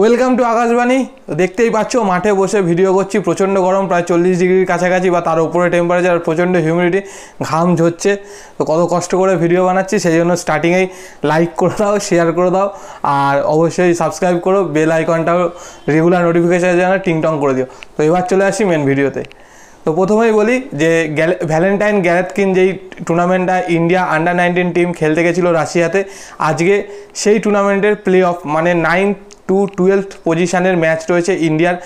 Welcome to Akashvani. দেখতেই পাচ্ছ মাঠে বসে ভিডিও করছি, প্রচণ্ড গরম, প্রায় 40 ডিগ্রির কাছাকাছি বা তার উপরে টেম্পারেচার, প্রচণ্ড হিউমিডিটি, ঘাম ঝরছে। তো কত কষ্ট করে ভিডিও বানাচ্ছি, সেই জন্য স্টার্টিংয়েই লাইক করে দাও, শেয়ার করে দাও, আর অবশ্যই সাবস্ক্রাইব করো, বেল আইকনটাও রেগুলার নোটিফিকেশানের জন্য টিংটং করে দিও। তো এবার চলে আসি মেন ভিডিওতে। তো প্রথমেই বলি যে ভ্যালেন্টাইন গ্যারেথকিন যেই টুর্নামেন্টটা ইন্ডিয়া আন্ডার-19 টিম খেলতে গেছিলো রাশিয়াতে, আজকে সেই টুর্নামেন্টের প্লে অফ মানে 9-12 পজিশানের ম্যাচ রয়েছে ইন্ডিয়ার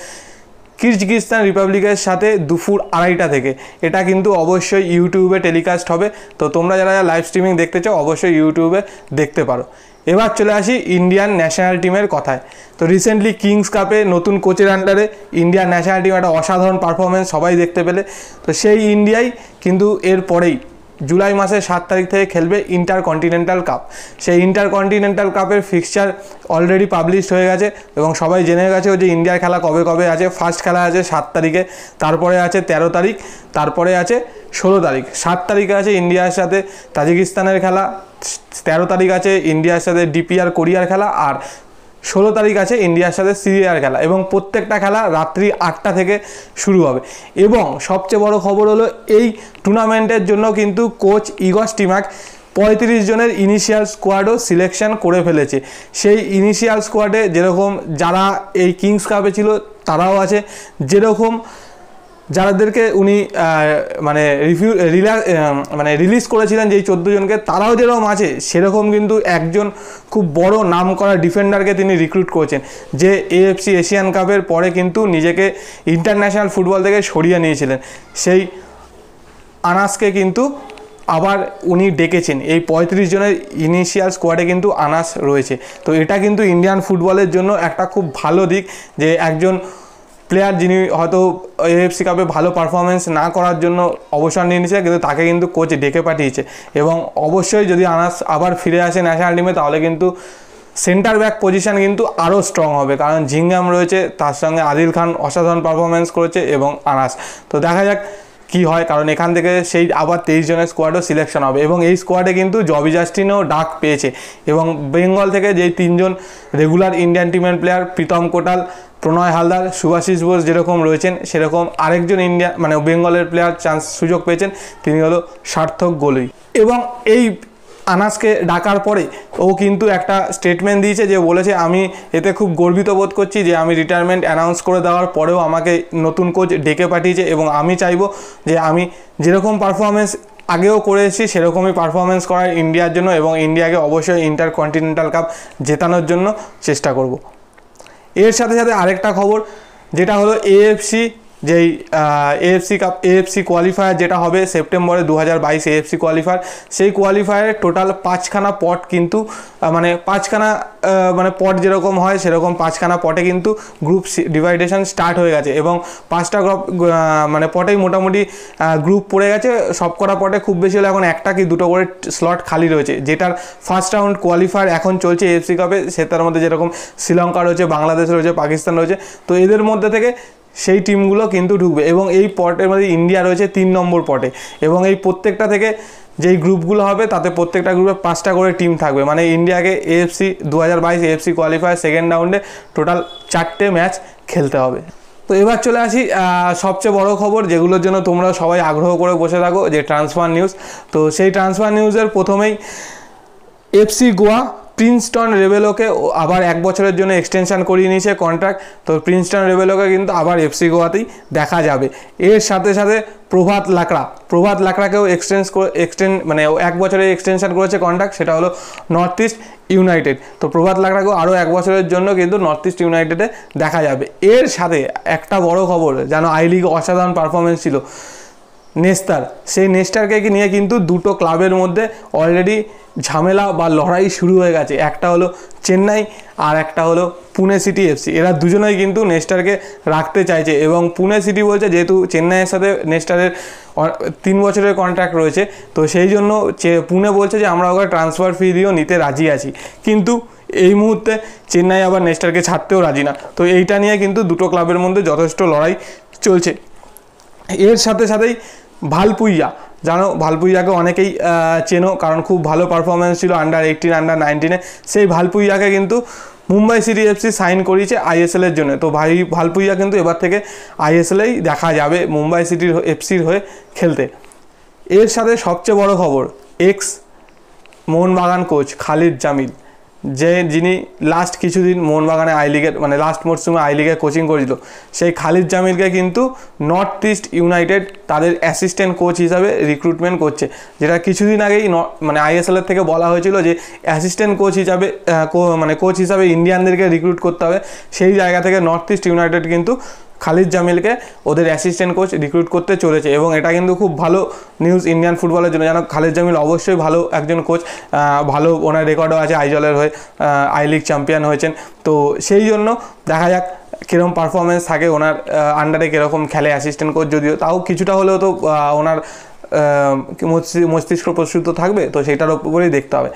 কিরগিজস্তান রিপাবলিকের সাথে দুপুর 2:30 থেকে। এটা কিন্তু অবশ্যই ইউটিউবে টেলিকাস্ট হবে, তো তোমরা যারা লাইভ স্ট্রিমিং দেখতে চাও অবশ্যই ইউটিউবে দেখতে পারো। এবার চলে আসি ইন্ডিয়ান ন্যাশনাল টিমের কথায়। তো রিসেন্টলি কিংস কাপে নতুন কোচের আন্ডারে ইন্ডিয়ান ন্যাশনাল টিম একটা অসাধারণ পারফরমেন্স সবাই দেখতে পেলে। তো সেই ইন্ডিয়াই কিন্তু এরপরেই জুলাই মাসের 7 তারিখ থেকে খেলবে ইন্টারকন্টিনেন্টাল কাপ। সেই ইন্টারকন্টিনেন্টাল কাপের ফিক্সচার অলরেডি পাবলিশড হয়ে গেছে এবং সবাই জেনে গেছে যে ইন্ডিয়ার খেলা কবে কবে আছে। ফার্স্ট খেলা আছে 7 তারিখে, তারপরে আছে 13 তারিখ, তারপরে আছে 16 তারিখ। 7 তারিখে আছে ইন্ডিয়ার সাথে তাজিকিস্তানের খেলা, 13 তারিখ আছে ইন্ডিয়ার সাথে ডিপিআর কোরিয়ার খেলা, আর 16 তারিখ আছে ইন্ডিয়ার সাথে সিরিয়ার খেলা। এবং প্রত্যেকটা খেলা রাত্রি 8টা থেকে শুরু হবে। এবং সবচেয়ে বড় খবর হলো এই টুর্নামেন্টের জন্য কিন্তু কোচ ইগর স্টিমাক 35 জনের ইনিশিয়াল স্কোয়াডও সিলেকশন করে ফেলেছে। সেই ইনিশিয়াল স্কোয়াডে যেরকম যারা এই কিংস কাপে ছিল তারাও আছে, যেরকম যাদেরকে উনি মানে রিলিজ করেছিলেন যেই 14 জনকে, তারাও যেরকম আছে। সেরকম কিন্তু একজন খুব বড় নাম করা ডিফেন্ডারকে তিনি রিক্রুট করেছেন, যে AFC এশিয়ান কাপের পরে কিন্তু নিজেকে ইন্টারন্যাশনাল ফুটবল থেকে সরিয়ে নিয়েছিলেন। সেই আনাসকে কিন্তু আবার উনি ডেকেছেন। এই 35 জনের ইনিশিয়াল স্কোয়াডে কিন্তু আনাস রয়েছে। তো এটা কিন্তু ইন্ডিয়ান ফুটবলের জন্য একটা খুব ভালো দিক, যে একজন প্লেয়ার যিনি হয়তো AFC কাপে ভালো পারফরমেন্স না করার জন্য অবসর নিয়ে নিয়েছে, কিন্তু তাকে কিন্তু কোচ ডেকে পাঠিয়েছে। এবং অবশ্যই যদি আনাস আবার ফিরে আসে ন্যাশনাল টিমে, তাহলে কিন্তু সেন্টার ব্যাক পজিশান কিন্তু আরও স্ট্রং হবে, কারণ জিঙ্গাম রয়েছে, তার সঙ্গে আদিল খান অসাধারণ পারফরমেন্স করেছে এবং আনাস। তো দেখা যাক কি হয়, কারণ এখান থেকে সেই আবার 23 জনের স্কোয়াডও সিলেকশন হবে। এবং এই স্কোয়াডে কিন্তু জবি জাস্টিনও ডাক পেয়েছে। এবং বেঙ্গল থেকে যেই 3 জন রেগুলার ইন্ডিয়ান টিমের প্লেয়ার প্রীতম কোটাল, প্রণয় হালদার, সুভাশিস বোস যেরকম রয়েছেন, সেরকম আরেকজন ইন্ডিয়া মানে বেঙ্গলের প্লেয়ার চান্স সুযোগ পেয়েছেন, তিনি হলো সার্থক গোলই। এবং এই আনাসকে ডাকার পরে ও কিন্তু একটা স্টেটমেন্ট দিয়েছে, যে বলেছে আমি এতে খুব গর্বিত বোধ করছি যে আমি রিটায়ারমেন্ট অ্যানাউন্স করে দেওয়ার পরেও আমাকে নতুন কোচ ডেকে পাঠিয়েছে, এবং আমি চাইবো যে আমি যেরকম পারফরমেন্স আগেও করে এসেছি সেরকমই পারফরমেন্স করার ইন্ডিয়ার জন্য, এবং ইন্ডিয়াকে অবশ্যই ইন্টারকন্টিনেন্টাল কাপ জেতানোর জন্য চেষ্টা করব। এর সাথে সাথে আরেকটা খবর, যেটা হলো AFC কোয়ালিফায়ার যেটা হবে সেপ্টেম্বরে 2022 AFC কোয়ালিফায়ার, সেই কোয়ালিফায়ারের টোটাল 5খানা পট কিন্তু মানে 5খানা পট যেরকম হয় সেরকম 5খানা পটে কিন্তু গ্রুপ ডিভাইডেশন স্টার্ট হয়ে গেছে। এবং 5টা পটেই মোটামুটি গ্রুপ পড়ে গেছে। সবকটা পটে খুব বেশি হলে এখন 1টা কি 2টো করে স্লট খালি রয়েছে, যেটার ফার্স্ট রাউন্ড কোয়ালিফায়ার এখন চলছে AFC কাপে। সেটার মধ্যে যেরকম শ্রীলঙ্কা রয়েছে, বাংলাদেশ রয়েছে, পাকিস্তান রয়েছে, তো এদের মধ্যে থেকে সেই টিমগুলো কিন্তু ঢুকবে। এবং এই পটের মধ্যে ইন্ডিয়া রয়েছে 3 নম্বর পটে, এবং এই প্রত্যেকটা থেকে যেই গ্রুপগুলো হবে তাতে প্রত্যেকটা গ্রুপে 5টা করে টিম থাকবে। মানে ইন্ডিয়াকে AFC 2022 AFC কোয়ালিফায়ার সেকেন্ড রাউন্ডে টোটাল 4টে ম্যাচ খেলতে হবে। তো এবার চলে আসি সবচেয়ে বড় খবর, যেগুলোর জন্য তোমরা সবাই আগ্রহ করে বসে থাকো, যে ট্রান্সফার নিউজ। তো সেই ট্রান্সফার নিউজের প্রথমেই FC গোয়া প্রিন্সটন রেবেলোকে আবার 1 বছরের জন্য এক্সটেনশন করিয়ে নিয়েছে কন্ট্রাক্ট। তো প্রিন্সটন রেবেলোকে কিন্তু আবার FC গোয়াতেই দেখা যাবে। এর সাথে সাথে প্রভাত লাকড়াকেও মানে 1 বছরের এক্সটেনশন করেছে কন্ট্রাক্ট, সেটা হলো নর্থ ইস্ট ইউনাইটেড। তো প্রভাত লাকড়াকেও আরও 1 বছরের জন্য কিন্তু নর্থ ইস্ট ইউনাইটেডে দেখা যাবে। এর সাথে একটা বড় খবর, যেন ILeague অসাধারণ পারফরমেন্স ছিল নেস্তার, সেই নেস্টারকে নিয়ে কিন্তু 2টো ক্লাবের মধ্যে অলরেডি ঝামেলা বা লড়াই শুরু হয়ে গেছে। একটা হলো চেন্নাই আর একটা হলো পুনে সিটি FC। এরা দুজনেই কিন্তু নেস্টারকে রাখতে চাইছে, এবং পুনে সিটি বলছে যেহেতু চেন্নাইয়ের সাথে নেস্টারের 3 বছরের কন্ট্রাক্ট রয়েছে, তো সেই জন্য পুনে বলছে যে আমরা ওকে ট্রান্সফার ফি দিয়েও নিতে রাজি আছি। কিন্তু এই মুহূর্তে চেন্নাই আবার নেস্টারকে ছাড়তেও রাজি না। তো এইটা নিয়ে কিন্তু 2টো ক্লাবের মধ্যে যথেষ্ট লড়াই চলছে। এর সাথে সাথেই ভালপুইয়া, জানো ভালপুইয়াকে অনেকেই চেনো, কারণ খুব ভালো পারফরমেন্স ছিল আন্ডার 18, আন্ডার 19-এ। সেই ভালপুইয়াকে কিন্তু মুম্বাই সিটি এফসি সাইন করিয়েছে আইএসএল এর জন্য। তো ভাই ভালপুইয়া কিন্তু এবার থেকে আইএসএলেই দেখা যাবে মুম্বাই সিটির এফসির হয়ে খেলতে। এর সাথে সবচেয়ে বড় খবর, এক্স মোহনবাগান কোচ খালিদ জামিল, যিনি লাস্ট কিছুদিন মোহনবাগানে আইলিগের মানে লাস্ট মরশুমে আইলিগে কোচিং করেছিল, সেই খালিদ জামিলকে কিন্তু নর্থ ইস্ট ইউনাইটেড তাদের অ্যাসিস্ট্যান্ট কোচ হিসাবে রিক্রুটমেন্ট করছে। যেটা কিছুদিন আগেই মানে আইএসএলের থেকে বলা হয়েছিল যে অ্যাসিস্ট্যান্ট কোচ হিসাবে কোচ হিসাবে ইন্ডিয়ানদেরকে রিক্রুট করতে হবে, সেই জায়গা থেকে নর্থ ইস্ট ইউনাইটেড কিন্তু খালিদ জামিলকে ওদের অ্যাসিস্ট্যান্ট কোচ রিক্রুট করতে চলেছে। এবং এটা কিন্তু খুব ভালো নিউজ ইন্ডিয়ান ফুটবলের জন্য। যেন খালিদ জামিল অবশ্যই ভালো একজন কোচ, ভালো ওনার রেকর্ডও আছে, আইজলের হয়ে আইলিগ চ্যাম্পিয়ন হয়েছেন। তো সেই জন্য দেখা যাক কীরকম পারফরমেন্স থাকে ওনার আন্ডারে, কীরকম খেলে অ্যাসিস্ট্যান্ট কোচ, যদিও তাও কিছুটা হলেও তো ওনার মস্তিষ্ক প্রস্তুত থাকবে, তো সেটার উপরেই দেখতে হবে।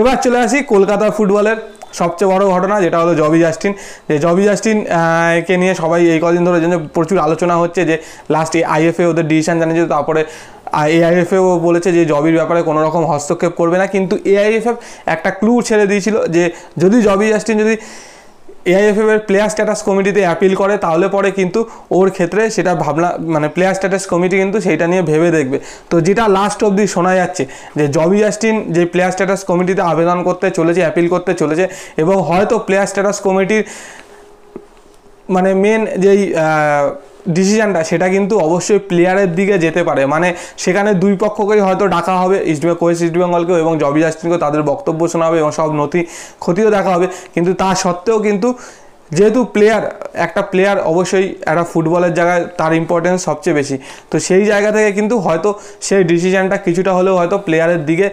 এবার চলে আসি কলকাতা ফুটবলের সবচেয়ে বড় ঘটনা, যেটা হলো জবি জাস্টিন। যে জবি জাস্টিনকে নিয়ে সবাই এই কদিন ধরে প্রচুর আলোচনা হচ্ছে, যে লাস্ট আইএফএ ওদের ডিসিশন জানিয়েছে, তারপরে এআইএফএও বলেছে যে জবির ব্যাপারে কোনো রকম হস্তক্ষেপ করবে না। কিন্তু এআইএফএফ একটা ক্লু ছেড়ে দিয়েছিল যে যদি জবি জাস্টিন যদি এআইএফএফ এর প্লেয়ার স্ট্যাটাস কমিটিতে অ্যাপিল করে, তাহলে পরে কিন্তু ওর ক্ষেত্রে সেটা ভাবনা মানে প্লেয়ার স্ট্যাটাস কমিটি কিন্তু সেইটা নিয়ে ভেবে দেখবে। তো যেটা লাস্ট অবধি শোনা যাচ্ছে যে জবি জাস্টিন যে প্লেয়ার স্ট্যাটাস কমিটিতে আবেদন করতে চলেছে, অ্যাপিল করতে চলেছে, এবং হয়তো প্লেয়ার স্ট্যাটাস কমিটির মানে মেন যেই ডিসিশানটা সেটা কিন্তু অবশ্যই প্লেয়ারের দিকে যেতে পারে। মানে সেখানে দুই পক্ষকেই হয়তো ডাকা হবে, ইস্টবেঙ্গলকেও এবং জবি জাস্টিনকেও, তাদের বক্তব্য শোনা হবে এবং সব নথি খতিও দেখা হবে। কিন্তু তা সত্ত্বেও কিন্তু যেহেতু একটা প্লেয়ার অবশ্যই একটা ফুটবলের জায়গায় তার ইম্পর্টেন্স সবচেয়ে বেশি, তো সেই জায়গা থেকে কিন্তু হয়তো সেই ডিসিশানটা কিছুটা হলেও হয়তো প্লেয়ারের দিকে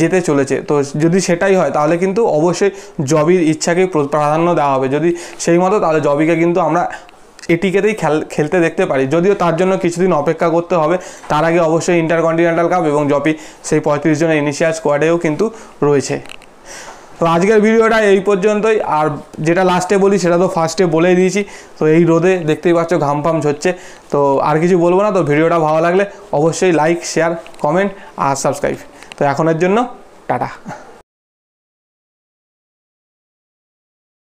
যেতে চলেছে। তো যদি সেটাই হয় তাহলে কিন্তু অবশ্যই জবির ইচ্ছাকেই প্রাধান্য দেওয়া হবে। যদি সেই মতো তাহলে জবিকে কিন্তু আমরা এটিকেতেই খেলতে দেখতে পারি, যদিও তার জন্য কিছুদিন অপেক্ষা করতে হবে। তার আগে অবশ্যই ইন্টারকন্টিনেন্টাল কাপ, এবং জবি সেই 35 জনের ইনিশিয়াল স্কোয়াডেও কিন্তু রয়েছে। তো আজকের ভিডিওটা এই পর্যন্তই। আর যেটা লাস্টে বলি সেটা তো ফার্স্টে বলেই দিয়েছি। তো এই রোদে দেখতেই পাচ্ছ ঘাম পাম হচ্ছে, তো আর কিছু বলবো না। তো ভিডিওটা ভালো লাগলে অবশ্যই লাইক, শেয়ার, কমেন্ট আর সাবস্ক্রাইব। তো এখনের জন্য টাটা।